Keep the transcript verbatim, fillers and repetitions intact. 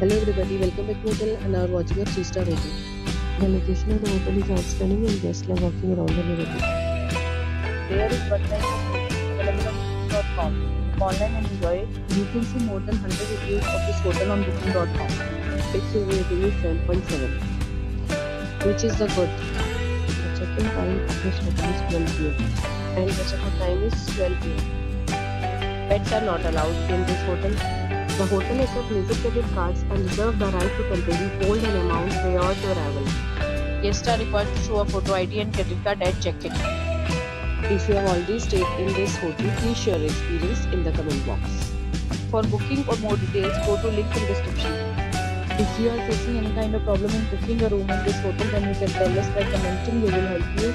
Hello everybody, welcome back to hotel and are watching a three star hotel. The location of the hotel is outstanding and guests love walking around the neighborhood. Here is website, call and enjoy it. You can see more than one hundred reviews of this hotel on booking dot com. Its rating is seven point seven, which is the good. The check-in time of this hotel is twelve p m and the check-out time is twelve p m Pets are not allowed in this hotel. The hotel accepts major credit cards and reserves the right to temporarily hold an amount prior to arrival. Guests are required to show a photo I D and credit card at check-in. If you have already stayed in this hotel, please share your experience in the comment box. For booking or more details, go to link in description. If you are facing any kind of problem in booking a room in this hotel, then you can tell us by commenting, we will help you.